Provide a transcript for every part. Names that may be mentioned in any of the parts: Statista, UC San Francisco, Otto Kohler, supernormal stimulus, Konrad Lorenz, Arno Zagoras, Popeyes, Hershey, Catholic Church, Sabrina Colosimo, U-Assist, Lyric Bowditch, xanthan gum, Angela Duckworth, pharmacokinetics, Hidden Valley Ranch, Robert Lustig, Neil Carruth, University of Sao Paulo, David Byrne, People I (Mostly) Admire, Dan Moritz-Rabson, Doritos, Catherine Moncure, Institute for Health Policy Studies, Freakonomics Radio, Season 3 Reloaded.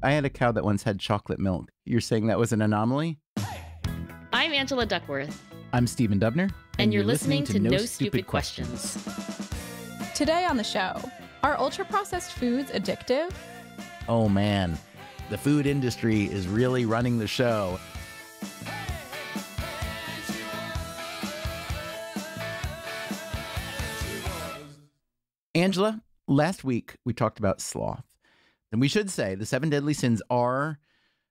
I had a cow that once had chocolate milk. You're saying that was an anomaly? I'm Angela Duckworth. I'm Stephen Dubner. And you're listening to No Stupid Questions. Today on the show, are ultra-processed foods addictive? Oh man, the food industry is really running the show. Angela, last week we talked about sloth. And we should say the 7 deadly sins are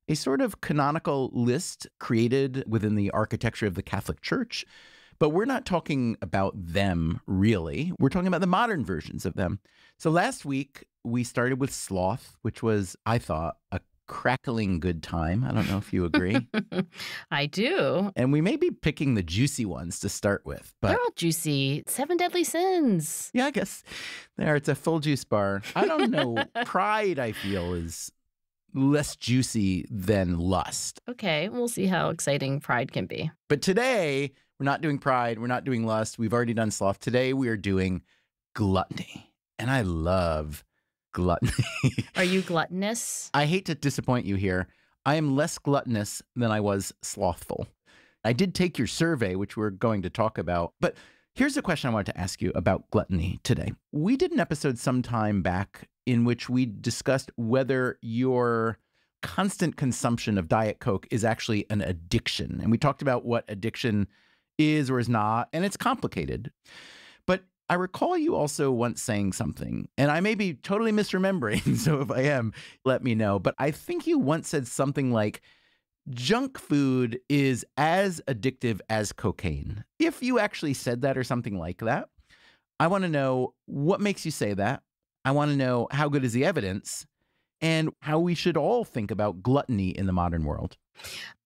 a sort of canonical list created within the architecture of the Catholic Church. But we're not talking about them, really. We're talking about the modern versions of them. So last week, we started with sloth, which was, I thought, a crackling good time. I don't know if you agree. I do. And we may be picking the juicy ones to start with. But they're all juicy. 7 deadly sins. Yeah, I guess. There, it's a full juice bar. I don't know. Pride, I feel, is less juicy than lust. Okay, we'll see how exciting pride can be. But today, we're not doing pride. We're not doing lust. We've already done sloth. Today, we are doing gluttony. And I love gluttony. Are you gluttonous? I hate to disappoint you here. I am less gluttonous than I was slothful. I did take your survey, which we're going to talk about. But here's a question I wanted to ask you about gluttony today. We did an episode some time back in which we discussed whether your constant consumption of Diet Coke is actually an addiction. And we talked about what addiction is or is not, and it's complicated. But I recall you also once saying something, and I may be totally misremembering, so if I am, let me know. But I think you once said something like, junk food is as addictive as cocaine. If you actually said that or something like that, I want to know what makes you say that. I want to know how good is the evidence and how we should all think about gluttony in the modern world.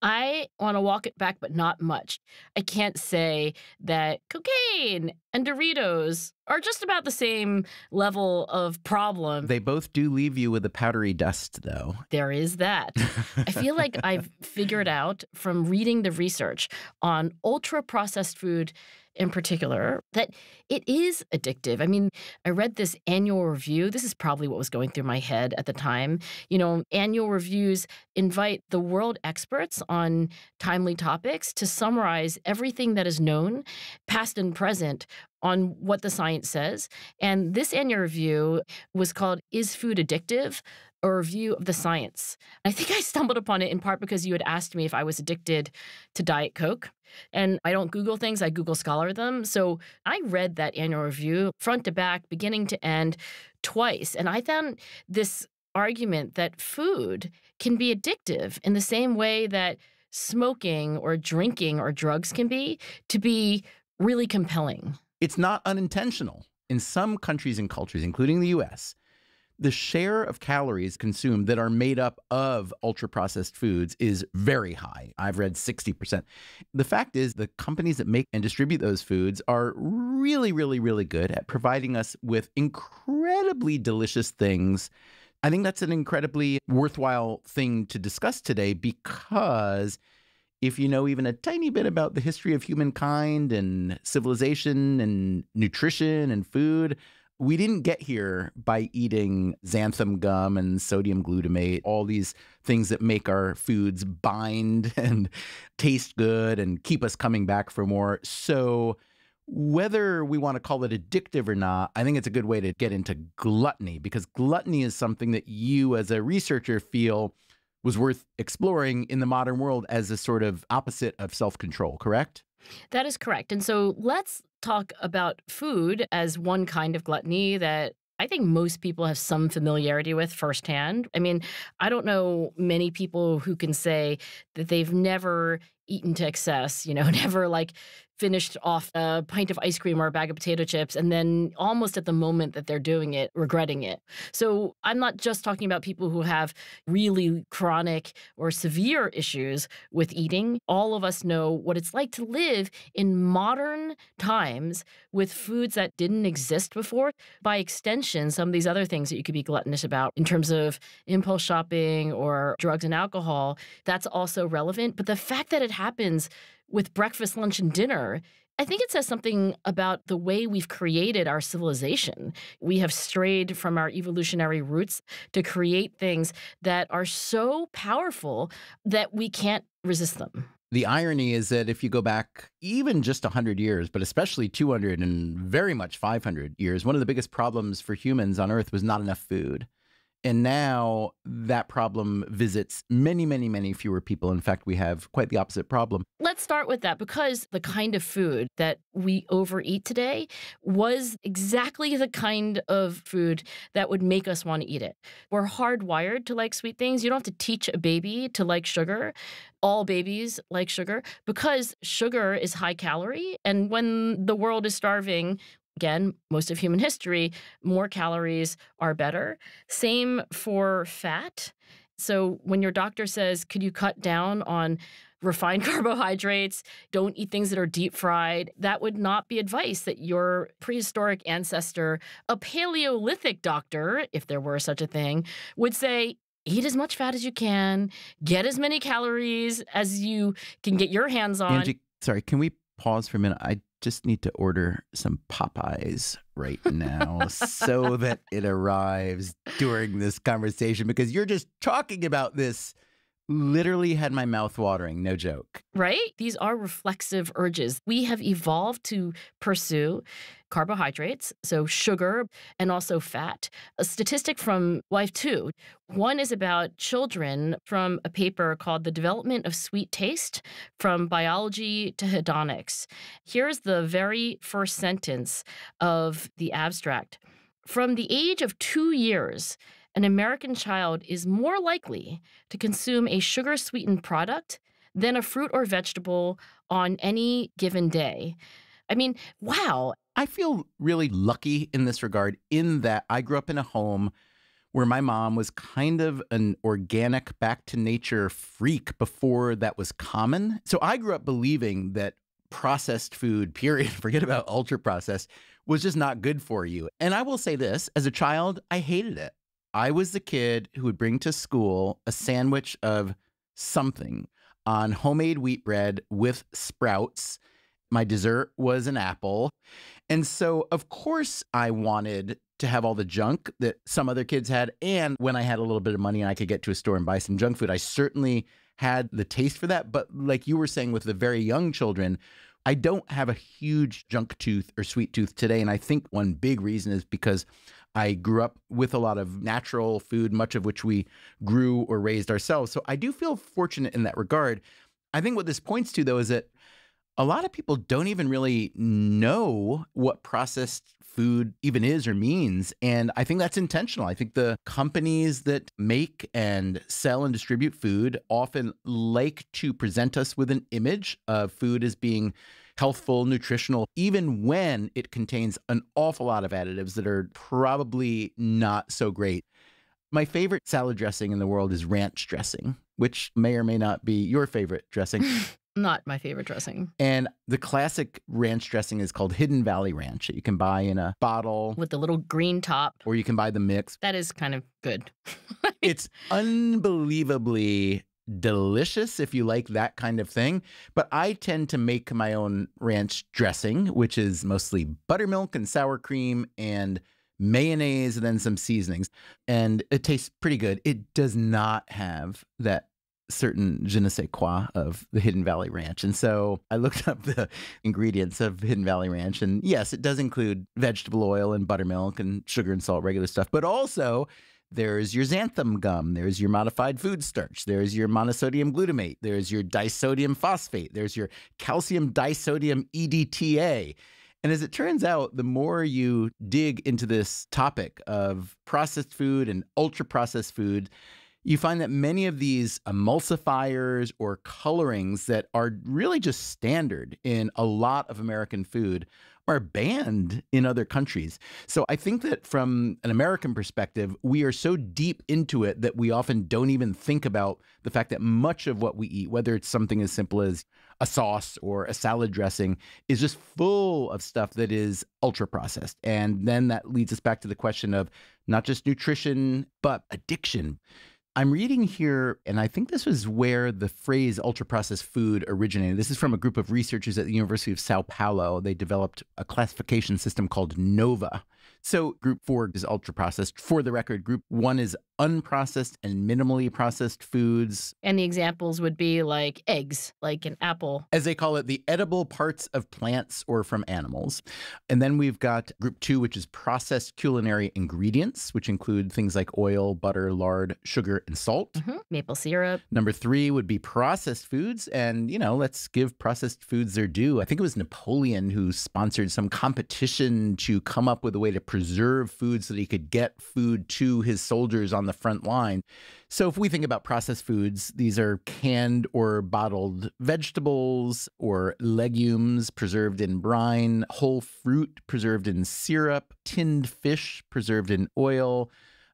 I want to walk it back, but not much. I can't say that cocaine and Doritos are just about the same level of problem. They both do leave you with a powdery dust, though. There is that. I feel like I've figured out from reading the research on ultra-processed food in particular that it is addictive. I mean, I read this annual review. This is probably what was going through my head at the time. You know, annual reviews invite the world experts on timely topics to summarize everything that is known, past and present, on what the science says. And this annual review was called, Is Food Addictive? A Review of the Science. I think I stumbled upon it in part because you had asked me if I was addicted to Diet Coke. And I don't Google things, I Google Scholar them. So I read that annual review front to back, beginning to end, twice. And I found this argument that food can be addictive in the same way that smoking or drinking or drugs can be, to be really compelling. It's not unintentional. In some countries and cultures, including the U.S., the share of calories consumed that are made up of ultra-processed foods is very high. I've read 60%. The fact is the companies that make and distribute those foods are really, really, really good at providing us with incredibly delicious things. I think that's an incredibly worthwhile thing to discuss today because if you know even a tiny bit about the history of humankind and civilization and nutrition and food, we didn't get here by eating xanthan gum and sodium glutamate, all these things that make our foods bind and taste good and keep us coming back for more. So whether we want to call it addictive or not, I think it's a good way to get into gluttony, because gluttony is something that you as a researcher feel was worth exploring in the modern world as a sort of opposite of self-control, correct? That is correct. And so let's talk about food as one kind of gluttony that I think most people have some familiarity with firsthand. I mean, I don't know many people who can say that they've never eaten to excess, you know, never like finished off a pint of ice cream or a bag of potato chips, and then almost at the moment that they're doing it, regretting it. So I'm not just talking about people who have really chronic or severe issues with eating. All of us know what it's like to live in modern times with foods that didn't exist before. By extension, some of these other things that you could be gluttonous about in terms of impulse shopping or drugs and alcohol, that's also relevant. But the fact that it happens with breakfast, lunch, and dinner I think it says something about the way we've created our civilization. We have strayed from our evolutionary roots to create things that are so powerful that we can't resist them. The irony is that if you go back even just 100 years, but especially 200 and very much 500 years, one of the biggest problems for humans on Earth was not enough food. And now that problem visits many, many, many fewer people. In fact, we have quite the opposite problem. Let's start with that, because the kind of food that we overeat today was exactly the kind of food that would make us want to eat it. We're hardwired to like sweet things. You don't have to teach a baby to like sugar. All babies like sugar because sugar is high calorie. And when the world is starving, again, most of human history, more calories are better. Same for fat. So when your doctor says, could you cut down on refined carbohydrates, don't eat things that are deep fried, that would not be advice that your prehistoric ancestor, a Paleolithic doctor, if there were such a thing, would say, eat as much fat as you can, get as many calories as you can get your hands on. Angie, sorry, can we pause for a minute? I just need to order some Popeyes right now so that it arrives during this conversation, because you're just talking about this literally had my mouth watering, no joke. Right? These are reflexive urges. We have evolved to pursue carbohydrates, so sugar and also fat. A statistic from Wife 2, one is about children from a paper called The Development of Sweet Taste from Biology to Hedonics. Here's the very first sentence of the abstract. From the age of 2 years, an American child is more likely to consume a sugar-sweetened product than a fruit or vegetable on any given day. I mean, wow. I feel really lucky in this regard in that I grew up in a home where my mom was kind of an organic, back-to-nature freak before that was common. So I grew up believing that processed food, period, forget about ultra-processed, was just not good for you. And I will say this, as a child, I hated it. I was the kid who would bring to school a sandwich of something on homemade wheat bread with sprouts. My dessert was an apple. And so, of course, I wanted to have all the junk that some other kids had. And when I had a little bit of money and I could get to a store and buy some junk food, I certainly had the taste for that. But like you were saying with the very young children, I don't have a huge junk tooth or sweet tooth today. And I think one big reason is because I grew up with a lot of natural food, much of which we grew or raised ourselves. So I do feel fortunate in that regard. I think what this points to, though, is that a lot of people don't even really know what processed food even is or means. And I think that's intentional. I think the companies that make and sell and distribute food often like to present us with an image of food as being healthful, nutritional, even when it contains an awful lot of additives that are probably not so great. My favorite salad dressing in the world is ranch dressing, which may or may not be your favorite dressing. Not my favorite dressing. And the classic ranch dressing is called Hidden Valley Ranch. You can buy in a bottle. With the little green top. Or you can buy the mix. That is kind of good. It's unbelievably delicious if you like that kind of thing. But I tend to make my own ranch dressing, which is mostly buttermilk and sour cream and mayonnaise and then some seasonings. And it tastes pretty good. It does not have that certain je ne sais quoi of the Hidden Valley Ranch. And so I looked up the ingredients of Hidden Valley Ranch. And yes, it does include vegetable oil and buttermilk and sugar and salt, regular stuff. But also there's your xanthan gum. There's your modified food starch. There's your monosodium glutamate. There's your disodium phosphate. There's your calcium disodium EDTA. And as it turns out, the more you dig into this topic of processed food and ultra-processed food, you find that many of these emulsifiers or colorings that are really just standard in a lot of American food are banned in other countries. So I think that from an American perspective, we are so deep into it that we often don't even think about the fact that much of what we eat, whether it's something as simple as a sauce or a salad dressing, is just full of stuff that is ultra processed. And then that leads us back to the question of not just nutrition, but addiction. I'm reading here, and I think this was where the phrase ultra-processed food originated. This is from a group of researchers at the University of Sao Paulo. They developed a classification system called NOVA. So group 4 is ultra-processed. For the record, group 1 is unprocessed and minimally processed foods. And the examples would be like eggs, like an apple. As they call it, the edible parts of plants or from animals. And then we've got group 2, which is processed culinary ingredients, which include things like oil, butter, lard, sugar, and salt. Maple syrup. Number 3 would be processed foods. And, you know, let's give processed foods their due. I think it was Napoleon who sponsored some competition to come up with a way to preserve food so that he could get food to his soldiers on the front line. So if we think about processed foods, these are canned or bottled vegetables or legumes preserved in brine, whole fruit preserved in syrup, tinned fish preserved in oil,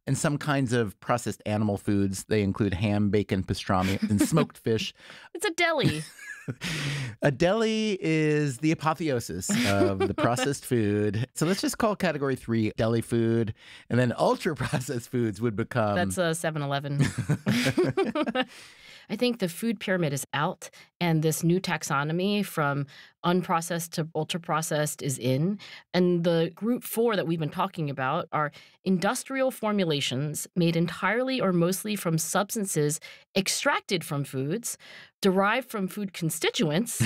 and some kinds of processed animal foods. They include ham, bacon, pastrami, and smoked fish. It's a deli. A deli is the apotheosis of the processed food. So let's just call category 3 deli food. And then ultra-processed foods would become... That's a 7-Eleven. I think the food pyramid is out, and this new taxonomy from unprocessed to ultra-processed is in. And the group 4 that we've been talking about are industrial formulations made entirely or mostly from substances extracted from foods, derived from food constituents,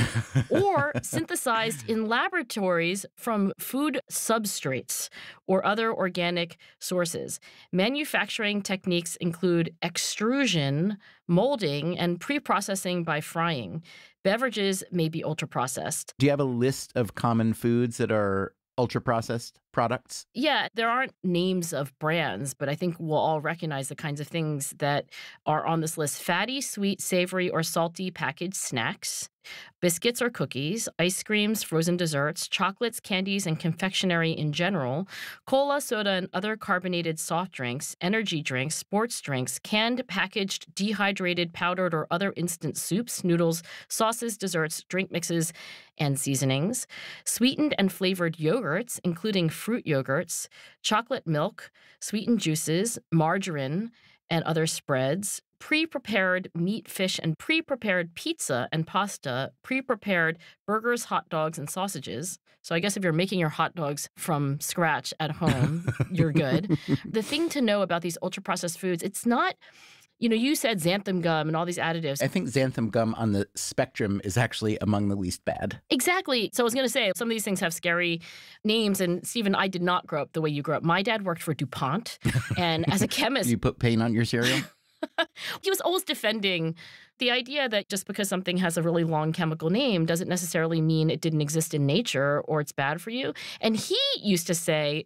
or synthesized in laboratories from food substrates or other organic sources. Manufacturing techniques include extrusion, molding, and pre-processing by frying. Beverages may be ultra-processed. Do you have a list of common foods that are ultra-processed products? Yeah, there aren't names of brands, but I think we'll all recognize the kinds of things that are on this list. Fatty, sweet, savory, or salty packaged snacks, biscuits or cookies, ice creams, frozen desserts, chocolates, candies, and confectionery in general, cola, soda, and other carbonated soft drinks, energy drinks, sports drinks, canned, packaged, dehydrated, powdered, or other instant soups, noodles, sauces, desserts, drink mixes, and seasonings, sweetened and flavored yogurts, including fruit yogurts, chocolate milk, sweetened juices, margarine, and other spreads, pre-prepared meat, fish, and pre-prepared pizza and pasta, pre-prepared burgers, hot dogs, and sausages. So I guess if you're making your hot dogs from scratch at home, you're good. The thing to know about these ultra-processed foods, it's not... You know, you said xanthan gum and all these additives. I think xanthan gum on the spectrum is actually among the least bad. Exactly. So I was going to say, some of these things have scary names. And Stephen, I did not grow up the way you grew up. My dad worked for DuPont. And as a chemist... You put paint on your cereal? He was always defending the idea that just because something has a really long chemical name doesn't necessarily mean it didn't exist in nature or it's bad for you. And he used to say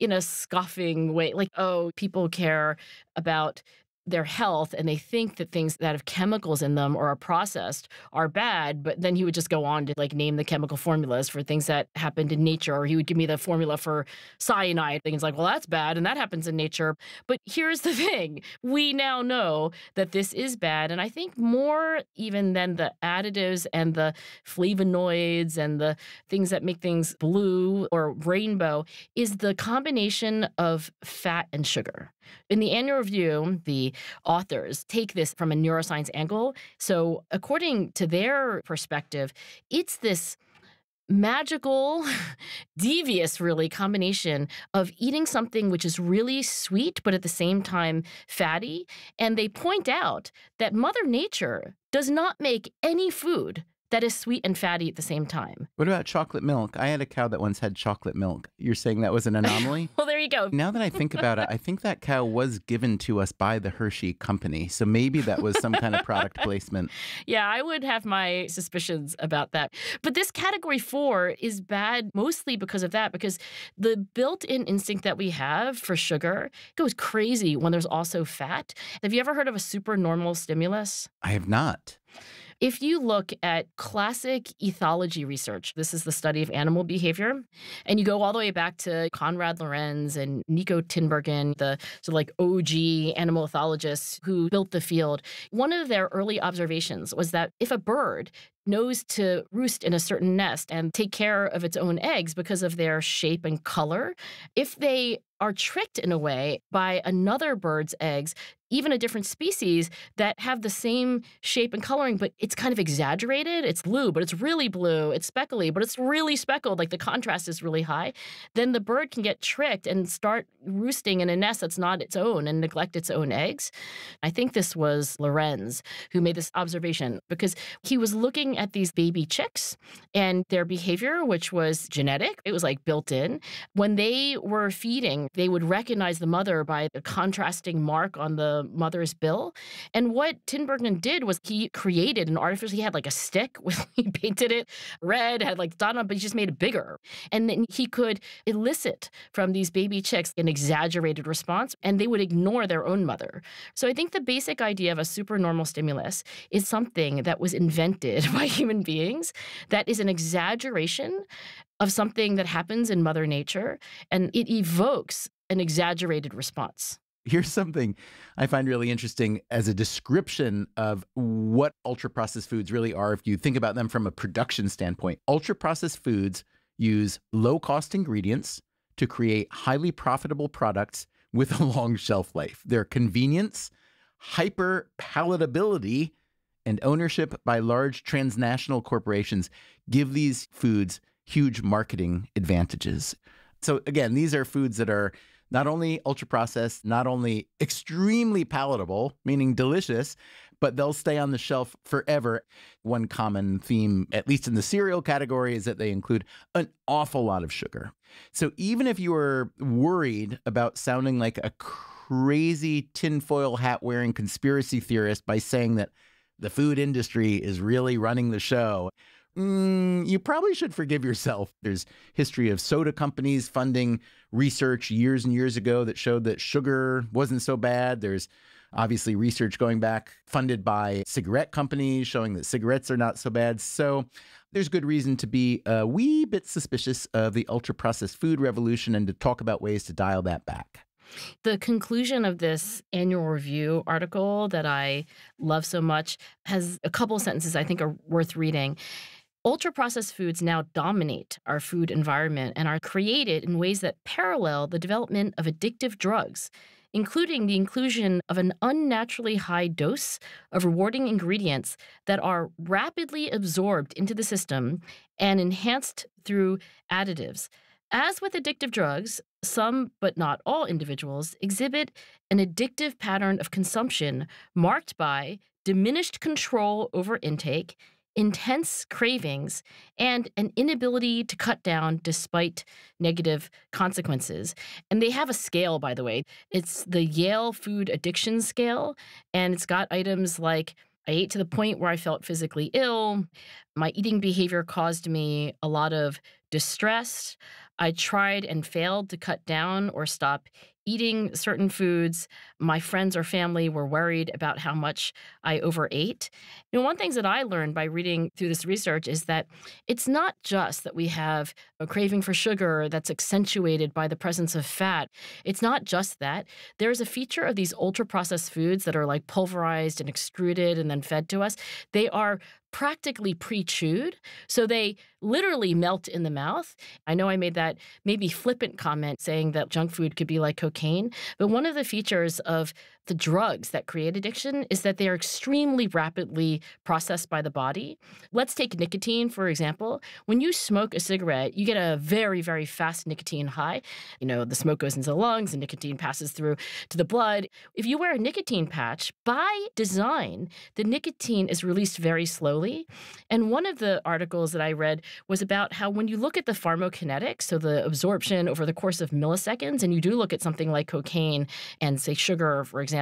in a scoffing way, like, oh, people care about their health and they think that things that have chemicals in them or are processed are bad, but then he would just go on to like name the chemical formulas for things that happened in nature, or he would give me the formula for cyanide. Things like, well, that's bad and that happens in nature. But here's the thing. We now know that this is bad. And I think more even than the additives and the flavonoids and the things that make things blue or rainbow is the combination of fat and sugar. In the annual review, the authors take this from a neuroscience angle. So according to their perspective, it's this magical, devious, really, combination of eating something which is really sweet, but at the same time fatty. And they point out that Mother Nature does not make any food that is sweet and fatty at the same time. What about chocolate milk? I had a cow that once had chocolate milk. You're saying that was an anomaly? Well, there you go. Now that I think about it, I think that cow was given to us by the Hershey company. So maybe that was some kind of product placement. Yeah, I would have my suspicions about that. But this category 4 is bad mostly because of that, because the built-in instinct that we have for sugar goes crazy when there's also fat. Have you ever heard of a supernormal stimulus? I have not. If you look at classic ethology research, this is the study of animal behavior, and you go all the way back to Konrad Lorenz and Nico Tinbergen, the sort of like OG animal ethologists who built the field. One of their early observations was that if a bird knows to roost in a certain nest and take care of its own eggs because of their shape and color, if they are tricked in a way by another bird's eggs, even a different species, that have the same shape and coloring, but it's kind of exaggerated. It's blue, but it's really blue. It's speckly, but it's really speckled. Like the contrast is really high. Then the bird can get tricked and start roosting in a nest that's not its own and neglect its own eggs. I think this was Lorenz who made this observation because he was looking at these baby chicks and their behavior, which was genetic. It was like built in. When they were feeding, they would recognize the mother by the contrasting mark on the mother's bill. And what Tinbergen did was he created an artificial, he had like a stick, with, he painted it red, had like dot on, but he just made it bigger. And then he could elicit from these baby chicks an exaggerated response, and they would ignore their own mother. So I think the basic idea of a supernormal stimulus is something that was invented by human beings that is an exaggeration of something that happens in Mother Nature, and it evokes an exaggerated response. Here's something I find really interesting as a description of what ultra-processed foods really are if you think about them from a production standpoint. Ultra-processed foods use low-cost ingredients to create highly profitable products with a long shelf life. Their convenience, hyper-palatability, and ownership by large transnational corporations give these foods huge marketing advantages. So again, these are foods that are not only ultra-processed, not only extremely palatable, meaning delicious, but they'll stay on the shelf forever. One common theme, at least in the cereal category, is that they include an awful lot of sugar. So even if you were worried about sounding like a crazy tinfoil hat-wearing conspiracy theorist by saying that the food industry is really running the show, you probably should forgive yourself. There's history of soda companies funding research years and years ago that showed that sugar wasn't so bad. There's obviously research going back funded by cigarette companies showing that cigarettes are not so bad. So there's good reason to be a wee bit suspicious of the ultra-processed food revolution and to talk about ways to dial that back. The conclusion of this annual review article that I love so much has a couple sentences I think are worth reading. Ultra-processed foods now dominate our food environment and are created in ways that parallel the development of addictive drugs, including the inclusion of an unnaturally high dose of rewarding ingredients that are rapidly absorbed into the system and enhanced through additives. As with addictive drugs, some, but not all, individuals exhibit an addictive pattern of consumption marked by diminished control over intake, intense cravings, and an inability to cut down despite negative consequences. And they have a scale, by the way. It's the Yale Food Addiction Scale, and it's got items like I ate to the point where I felt physically ill. My eating behavior caused me a lot of distress. I tried and failed to cut down or stop eating certain foods. My friends or family were worried about how much I overate. You know, one thing that I learned by reading through this research is that it's not just that we have a craving for sugar that's accentuated by the presence of fat. It's not just that. There's a feature of these ultra-processed foods that are like pulverized and extruded and then fed to us. They are practically pre-chewed, so they literally melt in the mouth. I know I made that maybe flippant comment saying that junk food could be like cocaine, but one of the features of the drugs that create addiction is that they are extremely rapidly processed by the body. Let's take nicotine, for example. When you smoke a cigarette, you get a very, very fast nicotine high. You know, the smoke goes into the lungs and nicotine passes through to the blood. If you wear a nicotine patch, by design, the nicotine is released very slowly. And one of the articles that I read was about how when you look at the pharmacokinetics, so the absorption over the course of milliseconds, and you do look at something like cocaine and, say, sugar, for example,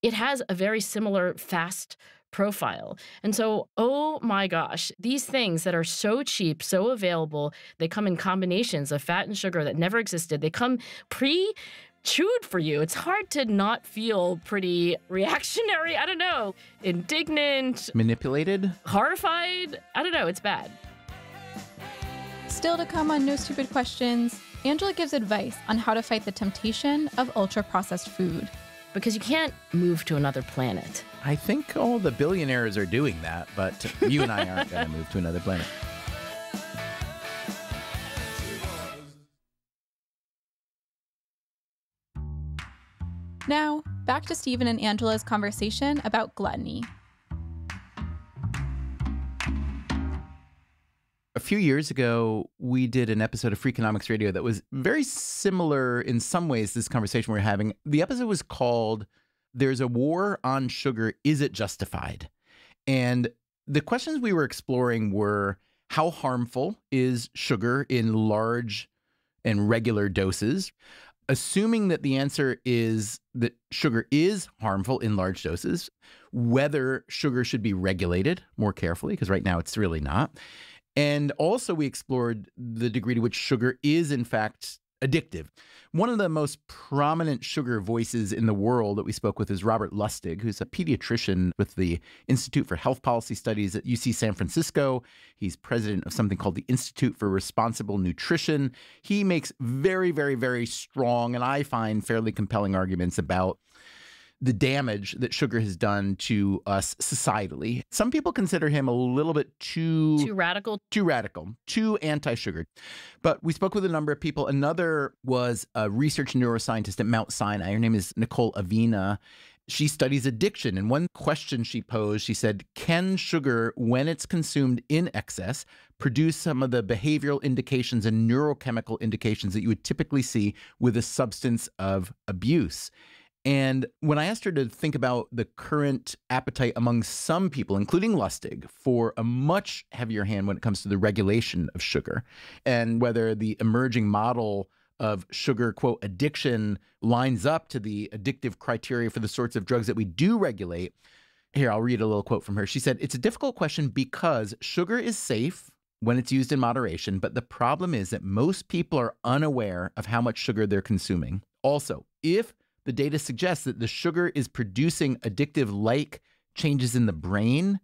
it has a very similar fast profile. And so, oh my gosh, these things that are so cheap, so available, they come in combinations of fat and sugar that never existed. They come pre-chewed for you. It's hard to not feel pretty reactionary, I don't know, indignant. Manipulated? Horrified? I don't know, it's bad. Still to come on No Stupid Questions, Angela gives advice on how to fight the temptation of ultra-processed food. Because you can't move to another planet. I think all the billionaires are doing that, but you and I aren't going to move to another planet. Now, back to Stephen and Angela's conversation about gluttony. A few years ago, we did an episode of Freakonomics Radio that was very similar in some ways to this conversation we're having. The episode was called, There's a War on Sugar, Is It Justified? And the questions we were exploring were, how harmful is sugar in large and regular doses? Assuming that the answer is that sugar is harmful in large doses, whether sugar should be regulated more carefully, because right now it's really not. And also we explored the degree to which sugar is, in fact, addictive. One of the most prominent sugar voices in the world that we spoke with is Robert Lustig, who's a pediatrician with the Institute for Health Policy Studies at UC San Francisco. He's president of something called the Institute for Responsible Nutrition. He makes very, very, very strong, and I find fairly compelling arguments about the damage that sugar has done to us societally. Some people consider him a little bit too radical, too anti-sugar. But we spoke with a number of people. Another was a research neuroscientist at Mount Sinai. Her name is Nicole Avena. She studies addiction. And one question she posed, she said, can sugar, when it's consumed in excess, produce some of the behavioral indications and neurochemical indications that you would typically see with a substance of abuse? And when I asked her to think about the current appetite among some people, including Lustig, for a much heavier hand when it comes to the regulation of sugar, and whether the emerging model of sugar, quote, addiction lines up to the addictive criteria for the sorts of drugs that we do regulate, here, I'll read a little quote from her. She said, "It's a difficult question because sugar is safe when it's used in moderation, but the problem is that most people are unaware of how much sugar they're consuming. Also, if the data suggests that the sugar is producing addictive-like changes in the brain,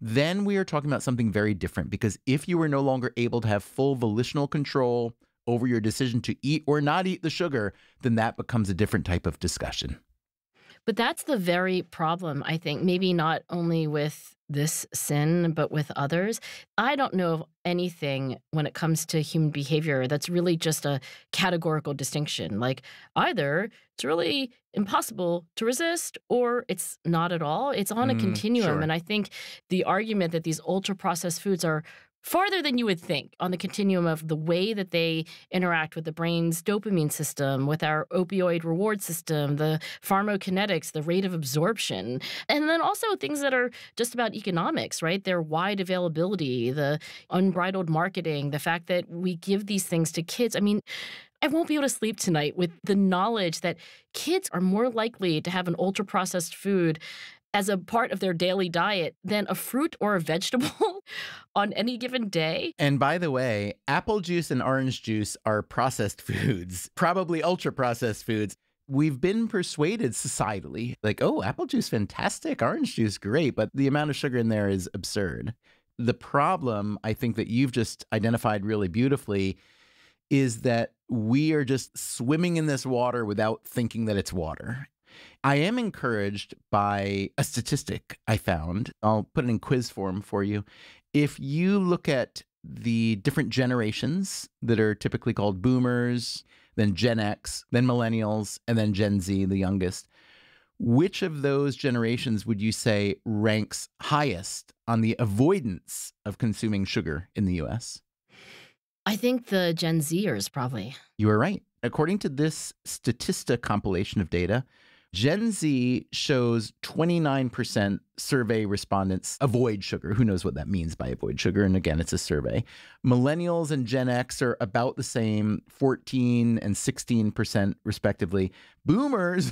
then we are talking about something very different, because if you were no longer able to have full volitional control over your decision to eat or not eat the sugar, then that becomes a different type of discussion." But that's the very problem, I think, maybe not only with this sin, but with others. I don't know of anything when it comes to human behavior that's really just a categorical distinction. Like, either it's really impossible to resist or it's not at all. It's on a continuum. Sure. And I think the argument that these ultra-processed foods are farther than you would think on the continuum of the way that they interact with the brain's dopamine system, with our opioid reward system, the pharmacokinetics, the rate of absorption, and then also things that are just about economics, right? Their wide availability, the unbridled marketing, the fact that we give these things to kids. I mean, I won't be able to sleep tonight with the knowledge that kids are more likely to have an ultra-processed food as a part of their daily diet than a fruit or a vegetable on any given day. And by the way, apple juice and orange juice are processed foods, probably ultra-processed foods. We've been persuaded societally, like, oh, apple juice, fantastic, orange juice, great, but the amount of sugar in there is absurd. The problem, I think, that you've just identified really beautifully is that we are just swimming in this water without thinking that it's water. I am encouraged by a statistic I found. I'll put it in quiz form for you. If you look at the different generations that are typically called boomers, then Gen X, then millennials, and then Gen Z, the youngest, which of those generations would you say ranks highest on the avoidance of consuming sugar in the U.S.? I think the Gen Zers probably. You are right. According to this Statista compilation of data, Gen Z shows 29% survey respondents avoid sugar. Who knows what that means by avoid sugar? And again, it's a survey. Millennials and Gen X are about the same, 14 and 16% respectively. Boomers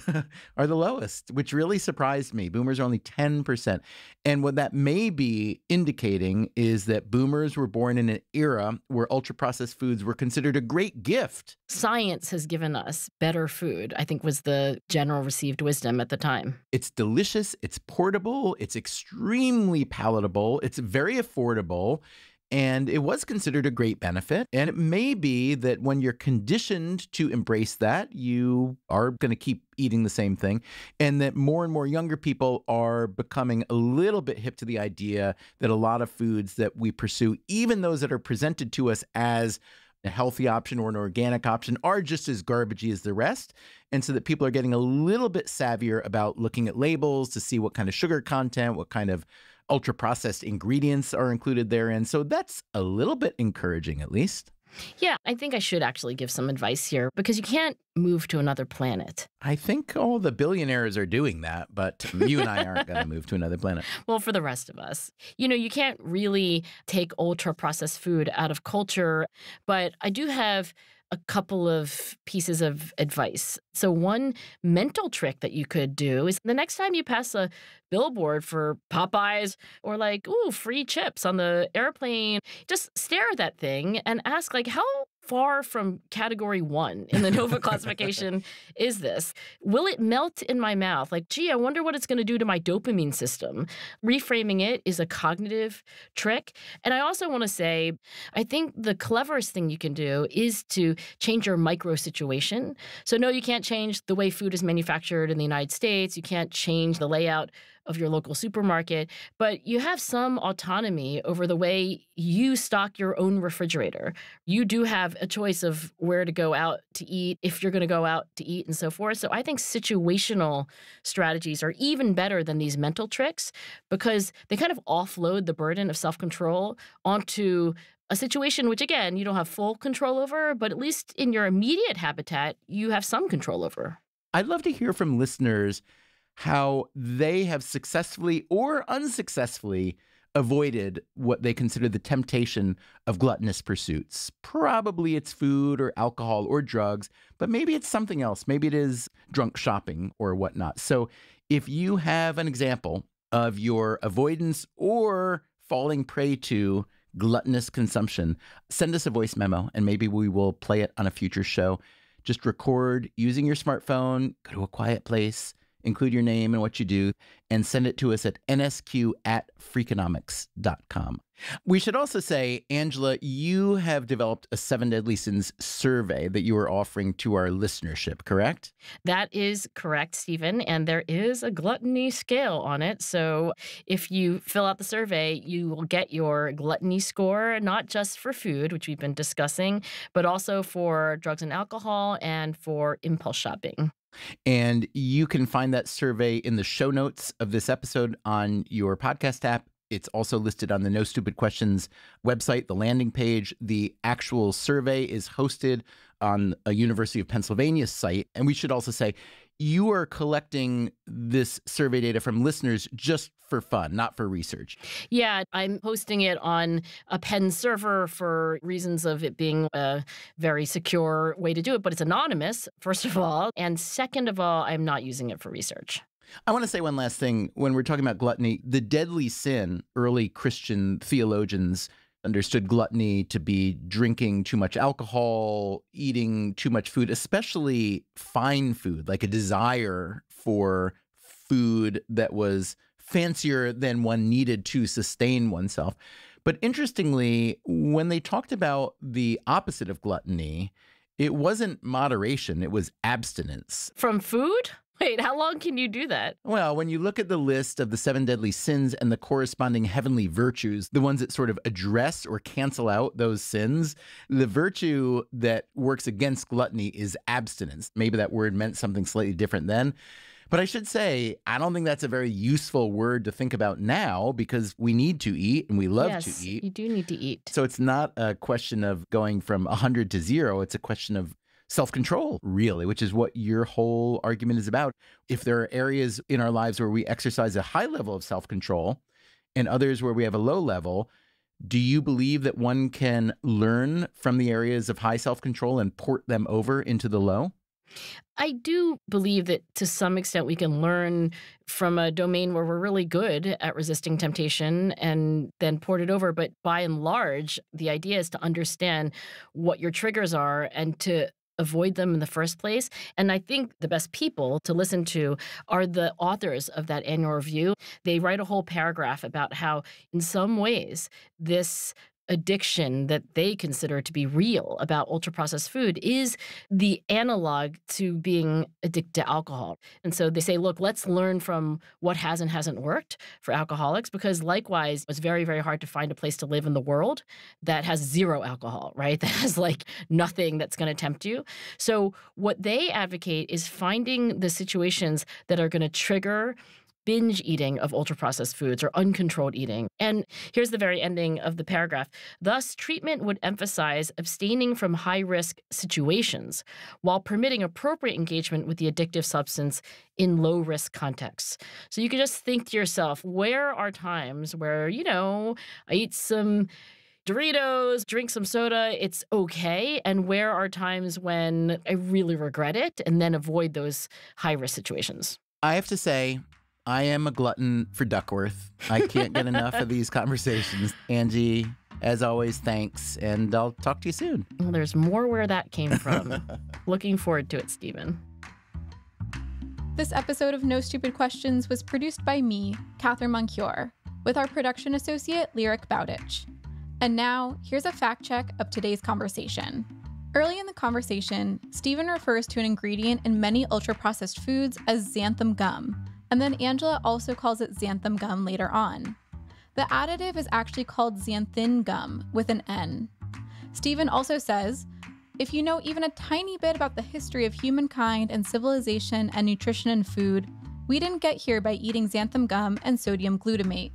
are the lowest, which really surprised me. Boomers are only 10%. And what that may be indicating is that boomers were born in an era where ultra-processed foods were considered a great gift. Science has given us better food, I think was the general received wisdom at the time. It's delicious, it's portable, it's extremely palatable, it's very affordable, and it was considered a great benefit. And it may be that when you're conditioned to embrace that, you are going to keep eating the same thing, and that more and more younger people are becoming a little bit hip to the idea that a lot of foods that we pursue, even those that are presented to us as a healthy option or an organic option are just as garbagey as the rest. And so that people are getting a little bit savvier about looking at labels to see what kind of sugar content, what kind of ultra-processed ingredients are included therein. So that's a little bit encouraging, at least. Yeah, I think I should actually give some advice here, because you can't move to another planet. I think all the billionaires are doing that, but you and I aren't going to move to another planet. Well, for the rest of us. You know, you can't really take ultra-processed food out of culture, but I do have a couple of pieces of advice. So one mental trick that you could do is the next time you pass a billboard for Popeyes or like, ooh, free chips on the airplane, just stare at that thing and ask, like, how far from category 1 in the NOVA classification is this? Will it melt in my mouth? Like, gee, I wonder what it's going to do to my dopamine system. Reframing it is a cognitive trick. And I also want to say, I think the cleverest thing you can do is to change your micro situation. So no, you can't change the way food is manufactured in the United States. You can't change the layout of your local supermarket, but you have some autonomy over the way you stock your own refrigerator. You do have a choice of where to go out to eat, if you're going to go out to eat, and so forth. So I think situational strategies are even better than these mental tricks, because they kind of offload the burden of self-control onto a situation which, again, you don't have full control over, but at least in your immediate habitat, you have some control over. I'd love to hear from listeners how they have successfully or unsuccessfully avoided what they consider the temptation of gluttonous pursuits. Probably it's food or alcohol or drugs, but maybe it's something else. Maybe it is drunk shopping or whatnot. So if you have an example of your avoidance or falling prey to gluttonous consumption, send us a voice memo and maybe we will play it on a future show. Just record using your smartphone, go to a quiet place, include your name and what you do, and send it to us at nsq@freakonomics.com. We should also say, Angela, you have developed a 7 Deadly Sins survey that you are offering to our listenership, correct? That is correct, Stephen, and there is a gluttony scale on it. So if you fill out the survey, you will get your gluttony score, not just for food, which we've been discussing, but also for drugs and alcohol and for impulse shopping. And you can find that survey in the show notes of this episode on your podcast app. It's also listed on the No Stupid Questions website, the landing page. The actual survey is hosted on a University of Pennsylvania site. And we should also say you are collecting this survey data from listeners just for fun, not for research. Yeah, I'm hosting it on a Penn server for reasons of it being a very secure way to do it, but it's anonymous, first of all. And second of all, I'm not using it for research. I want to say one last thing. When we're talking about gluttony, the deadly sin, early Christian theologians understood gluttony to be drinking too much alcohol, eating too much food, especially fine food, like a desire for food that was fancier than one needed to sustain oneself. But interestingly, when they talked about the opposite of gluttony, it wasn't moderation, it was abstinence. From food? Wait, how long can you do that? Well, when you look at the list of the 7 deadly sins and the corresponding heavenly virtues, the ones that sort of address or cancel out those sins, the virtue that works against gluttony is abstinence. Maybe that word meant something slightly different then. But I should say, I don't think that's a very useful word to think about now, because we need to eat and we love to eat. Yes, you do need to eat. So it's not a question of going from 100 to 0. It's a question of self-control, really, which is what your whole argument is about. If there are areas in our lives where we exercise a high level of self-control and others where we have a low level, do you believe that one can learn from the areas of high self-control and port them over into the low? I do believe that to some extent we can learn from a domain where we're really good at resisting temptation and then port it over. But by and large, the idea is to understand what your triggers are and to avoid them in the first place. And I think the best people to listen to are the authors of that annual review. They write a whole paragraph about how, in some ways, this addiction that they consider to be real about ultra-processed food is the analog to being addicted to alcohol. And so they say, look, let's learn from what has and hasn't worked for alcoholics, because likewise, it's very, very hard to find a place to live in the world that has zero alcohol, right? That has like nothing that's going to tempt you. So what they advocate is finding the situations that are going to trigger binge eating of ultra-processed foods or uncontrolled eating. And here's the very ending of the paragraph. Thus, treatment would emphasize abstaining from high-risk situations while permitting appropriate engagement with the addictive substance in low-risk contexts. So you can just think to yourself, where are times where, you know, I eat some Doritos, drink some soda, it's okay, and where are times when I really regret it, and then avoid those high-risk situations? I have to say, I am a glutton for Duckworth. I can't get enough of these conversations. Angie, as always, thanks, and I'll talk to you soon. Well, there's more where that came from. Looking forward to it, Stephen. This episode of No Stupid Questions was produced by me, Catherine Moncure, with our production associate, Lyric Bowditch. And now, here's a fact check of today's conversation. Early in the conversation, Stephen refers to an ingredient in many ultra-processed foods as xanthan gum, and then Angela also calls it xanthan gum later on. The additive is actually called xanthin gum with an N. Stephen also says, if you know even a tiny bit about the history of humankind and civilization and nutrition and food, we didn't get here by eating xanthan gum and sodium glutamate.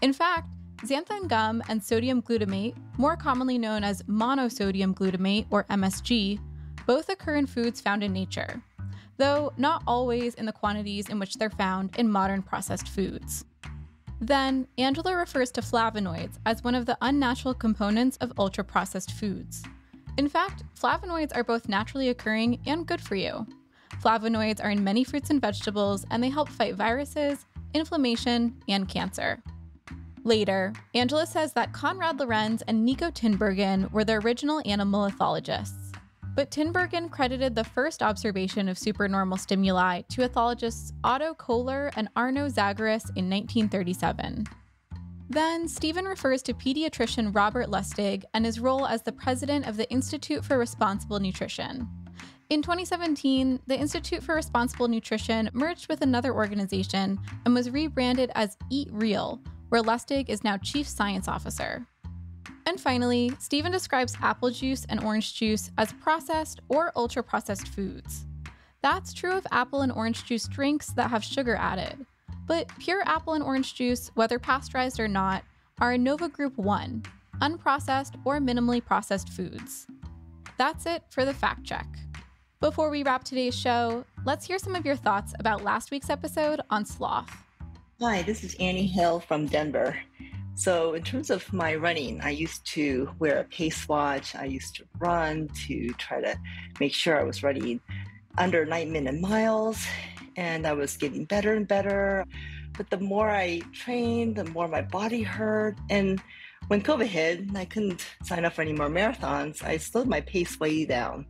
In fact, xanthan gum and sodium glutamate, more commonly known as monosodium glutamate or MSG, both occur in foods found in nature, though not always in the quantities in which they're found in modern processed foods. Then, Angela refers to flavonoids as one of the unnatural components of ultra-processed foods. In fact, flavonoids are both naturally occurring and good for you. Flavonoids are in many fruits and vegetables, and they help fight viruses, inflammation, and cancer. Later, Angela says that Konrad Lorenz and Nico Tinbergen were the original animal ethologists. But Tinbergen credited the first observation of supernormal stimuli to ethologists Otto Kohler and Arno Zagoras in 1937. Then, Stephen refers to pediatrician Robert Lustig and his role as the president of the Institute for Responsible Nutrition. In 2017, the Institute for Responsible Nutrition merged with another organization and was rebranded as Eat Real, where Lustig is now chief science officer. And finally, Stephen describes apple juice and orange juice as processed or ultra-processed foods. That's true of apple and orange juice drinks that have sugar added. But pure apple and orange juice, whether pasteurized or not, are in NOVA Group 1, unprocessed or minimally processed foods. That's it for the fact check. Before we wrap today's show, let's hear some of your thoughts about last week's episode on sloth. Hi, this is Annie Hill from Denver. So in terms of my running, I used to wear a pace watch. I used to run to try to make sure I was running under 9-minute miles, and I was getting better and better. But the more I trained, the more my body hurt. And when COVID hit and I couldn't sign up for any more marathons, I slowed my pace way down.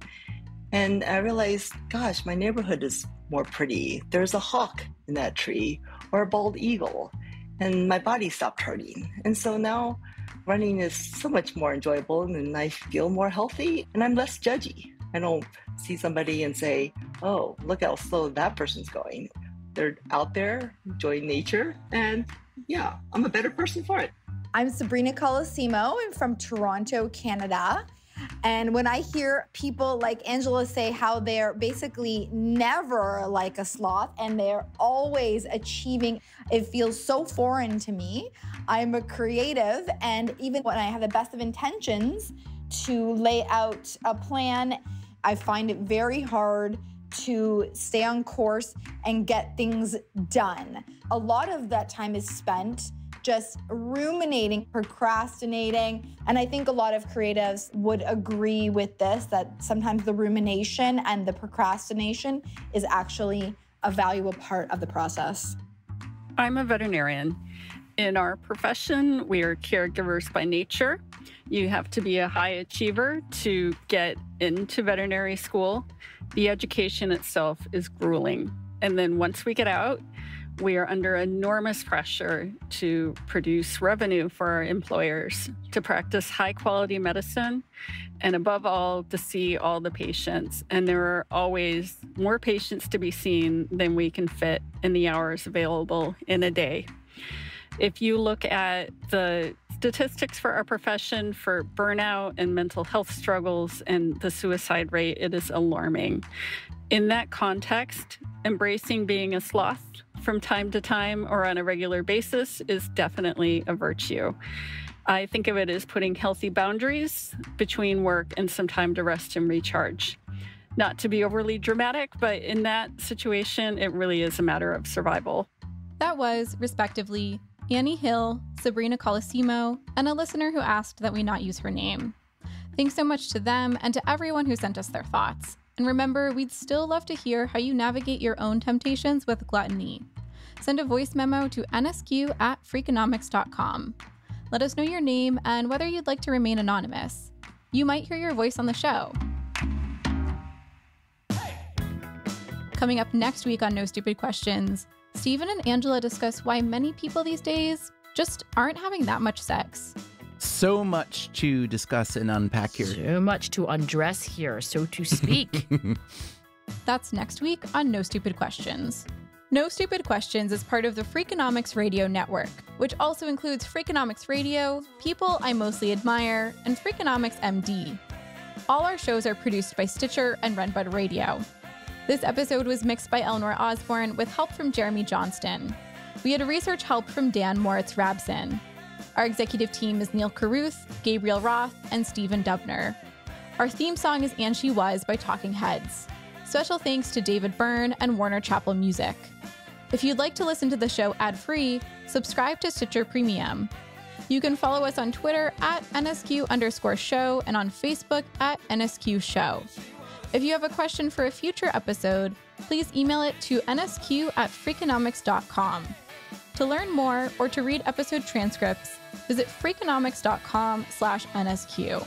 And I realized, gosh, my neighborhood is more pretty. There's a hawk in that tree or a bald eagle. And my body stopped hurting. And so now running is so much more enjoyable, and I feel more healthy, and I'm less judgy. I don't see somebody and say, oh, look how slow that person's going. They're out there enjoying nature, and yeah, I'm a better person for it. I'm Sabrina Colosimo. I'm from Toronto, Canada. And when I hear people like Angela say how they're basically never like a sloth and they're always achieving, it feels so foreign to me. I'm a creative, and even when I have the best of intentions to lay out a plan, I find it very hard to stay on course and get things done. A lot of that time is spent just ruminating, procrastinating. And I think a lot of creatives would agree with this, that sometimes the rumination and the procrastination is actually a valuable part of the process. I'm a veterinarian. In our profession, we are caregivers by nature. You have to be a high achiever to get into veterinary school. The education itself is grueling. And then once we get out, We are under enormous pressure to produce revenue for our employers, to practice high-quality medicine, and above all, to see all the patients. And there are always more patients to be seen than we can fit in the hours available in a day. If you look at the statistics for our profession for burnout and mental health struggles and the suicide rate, it is alarming. In that context, embracing being a sloth from time to time or on a regular basis is definitely a virtue. I think of it as putting healthy boundaries between work and some time to rest and recharge. Not to be overly dramatic, but in that situation, it really is a matter of survival. That was, respectively, Annie Hill, Sabrina Colosimo, and a listener who asked that we not use her name. Thanks so much to them and to everyone who sent us their thoughts. And remember, we'd still love to hear how you navigate your own temptations with gluttony. Send a voice memo to nsq@freakonomics.com. Let us know your name and whether you'd like to remain anonymous. You might hear your voice on the show. Coming up next week on No Stupid Questions, Stephen and Angela discuss why many people these days just aren't having that much sex. So much to discuss and unpack here. So much to undress here, so to speak. That's next week on No Stupid Questions. No Stupid Questions is part of the Freakonomics Radio Network, which also includes Freakonomics Radio, People I Mostly Admire, and Freakonomics MD. All our shows are produced by Stitcher and Renbud Radio. This episode was mixed by Eleanor Osborne with help from Jeremy Johnston. We had research help from Dan Moritz-Rabson. Our executive team is Neil Carruth, Gabriel Roth, and Stephen Dubner. Our theme song is And She Was by Talking Heads. Special thanks to David Byrne and Warner Chapel Music. If you'd like to listen to the show ad-free, subscribe to Stitcher Premium. You can follow us on Twitter @NSQ_show and on Facebook @NSQ show. If you have a question for a future episode, please email it to nsq@freakonomics.com. To learn more or to read episode transcripts, visit freakonomics.com/NSQ.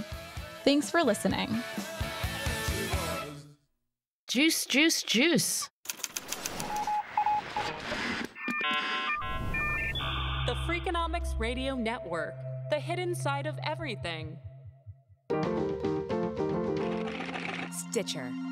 Thanks for listening. Juice, juice, juice. The Freakonomics Radio Network, the hidden side of everything. Stitcher.